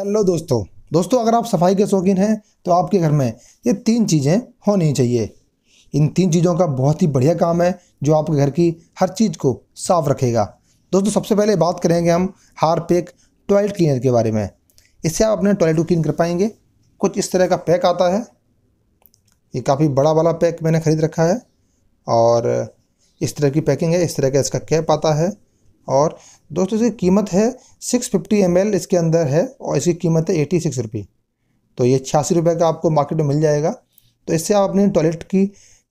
Hello दोस्तों, अगर आप सफाई के शौकीन हैं तो आपके घर में ये तीन चीज़ें होनी चाहिए। इन तीन चीज़ों का बहुत ही बढ़िया काम है जो आपके घर की हर चीज़ को साफ़ रखेगा। दोस्तों, सबसे पहले बात करेंगे हम हार्पिक टॉयलेट क्लीनर के बारे में। इससे आप अपने टॉयलेट को क्लीन कर पाएंगे। कुछ इस तरह का पैक आता है, ये काफ़ी बड़ा वाला पैक मैंने ख़रीद रखा है और इस तरह की पैकिंग है। इस तरह का इसका कैप आता है और दोस्तों इसकी कीमत है 650 ml इसके अंदर है और इसकी कीमत है 86 रुपये। तो ये 86 रुपये का आपको मार्केट में मिल जाएगा। तो इससे आप अपने टॉयलेट की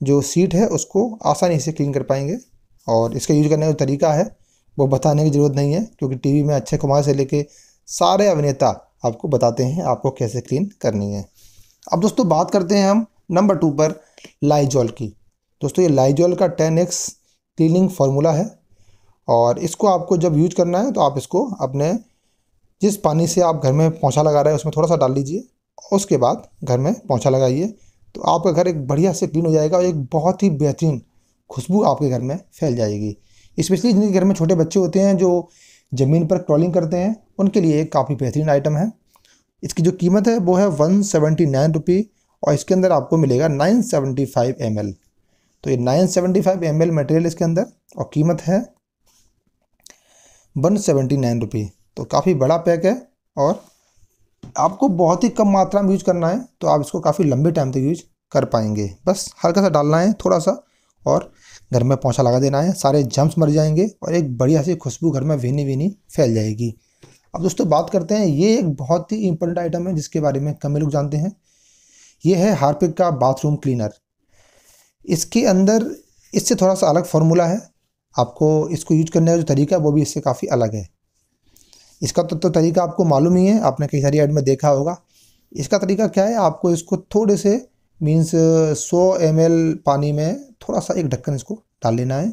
जो सीट है उसको आसानी से क्लीन कर पाएंगे। और इसका यूज़ करने का तरीका है वो बताने की ज़रूरत नहीं है, क्योंकि टीवी में अक्षय कुमार से लेके सारे अभिनेता आपको बताते हैं आपको कैसे क्लीन करनी है। अब दोस्तों बात करते हैं हम नंबर 2 पर लाइजॉल की। दोस्तों ये लाइजॉल का 10x क्लीनिंग फार्मूला है और इसको आपको जब यूज करना है तो आप इसको अपने जिस पानी से आप घर में पोंछा लगा रहे हैं उसमें थोड़ा सा डाल लीजिए और उसके बाद घर में पोंछा लगाइए तो आपका घर एक बढ़िया से क्लीन हो जाएगा और एक बहुत ही बेहतरीन खुशबू आपके घर में फैल जाएगी। स्पेशली जिनके घर में छोटे बच्चे होते हैं जो ज़मीन पर क्रॉलिंग करते हैं उनके लिए एक काफ़ी बेहतरीन आइटम है। इसकी जो कीमत है वो है 179 रुपये और इसके अंदर आपको मिलेगा 975 ml। तो ये 975 ml मटेरियल इसके अंदर और कीमत है 179 रुपये। तो काफ़ी बड़ा पैक है और आपको बहुत ही कम मात्रा में यूज़ करना है तो आप इसको काफ़ी लंबे टाइम तक यूज़ कर पाएंगे। बस हल्का सा डालना है थोड़ा सा और घर में पोंछा लगा देना है, सारे जम्स मर जाएंगे और एक बढ़िया सी खुशबू घर में भीनी फैल जाएगी। अब दोस्तों बात करते हैं, ये एक बहुत ही इंपॉर्टेंट आइटम है जिसके बारे में कम लोग जानते हैं। ये है हार्पिक का बाथरूम क्लीनर। इसके अंदर इससे थोड़ा सा अलग फार्मूला है। आपको इसको यूज करने का जो तरीका है वो भी इससे काफ़ी अलग है। इसका तो तरीका आपको मालूम ही है, आपने कई सारी ऐड में देखा होगा। इसका तरीका क्या है, आपको इसको थोड़े से मीन्स 100 ml पानी में थोड़ा सा एक ढक्कन इसको डाल लेना है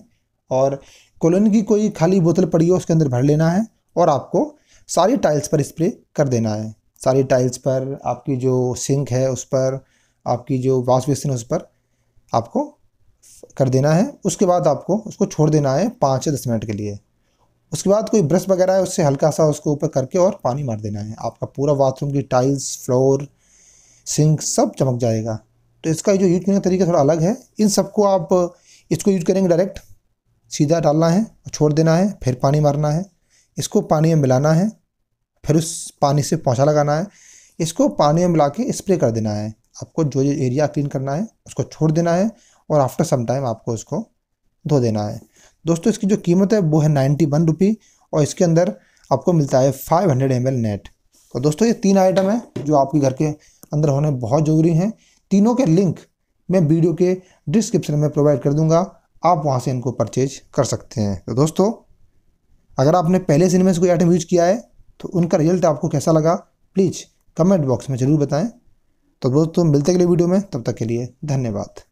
और कोलन की कोई खाली बोतल पड़ी हो उसके अंदर भर लेना है और आपको सारी टाइल्स पर स्प्रे कर देना है। सारी टाइल्स पर, आपकी जो सिंक है उस पर, आपकी जो वॉश बेसिन है उस पर आपको कर देना है। उसके बाद आपको उसको छोड़ देना है 5 से 10 मिनट के लिए। उसके बाद कोई ब्रश वगैरह है उससे हल्का सा उसको ऊपर करके और पानी मार देना है। आपका पूरा बाथरूम की टाइल्स, फ्लोर, सिंक सब चमक जाएगा। तो इसका जो यूज करने का तरीका थोड़ा अलग है। इन सबको आप इसको यूज करेंगे डायरेक्ट सीधा डालना है और छोड़ देना है, फिर पानी मारना है, इसको पानी में मिलाना है, फिर उस पानी से पोंछा लगाना है, इसको पानी में मिला के स्प्रे कर देना है। आपको जो एरिया क्लीन करना है उसको छोड़ देना है और आफ्टर सम टाइम आपको उसको धो देना है। दोस्तों इसकी जो कीमत है वो है 91 रुपये और इसके अंदर आपको मिलता है 500 ml नेट। तो दोस्तों ये तीन आइटम हैं जो आपके घर के अंदर होने बहुत ज़रूरी हैं। तीनों के लिंक मैं वीडियो के डिस्क्रिप्शन में प्रोवाइड कर दूंगा, आप वहाँ से इनको परचेज कर सकते हैं। तो दोस्तों अगर आपने पहले से इनमें से कोई आइटम यूज किया है तो उनका रिजल्ट आपको कैसा लगा प्लीज़ कमेंट बॉक्स में ज़रूर बताएं। तो दोस्तों मिलते अगले वीडियो में, तब तक के लिए धन्यवाद।